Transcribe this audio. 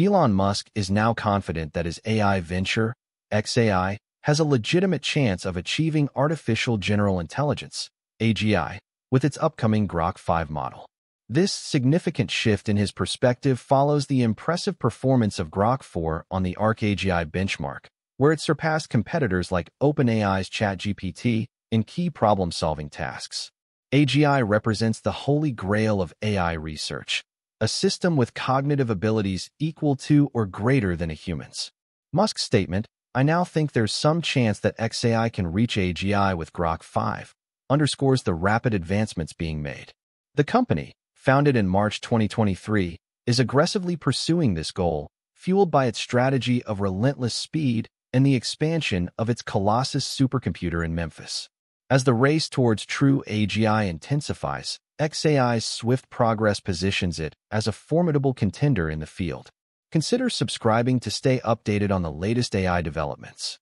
Elon Musk is now confident that his AI venture, xAI, has a legitimate chance of achieving artificial general intelligence, AGI, with its upcoming Grok 5 model. This significant shift in his perspective follows the impressive performance of Grok 4 on the Arc AGI benchmark, where it surpassed competitors like OpenAI's ChatGPT in key problem-solving tasks. AGI represents the holy grail of AI research, a system with cognitive abilities equal to or greater than a human's. Musk's statement, "I now think there's some chance that xAI can reach AGI with Grok 5, underscores the rapid advancements being made. The company, founded in March 2023, is aggressively pursuing this goal, fueled by its strategy of relentless speed and the expansion of its Colossus supercomputer in Memphis. As the race towards true AGI intensifies, xAI's swift progress positions it as a formidable contender in the field. Consider subscribing to stay updated on the latest AI developments.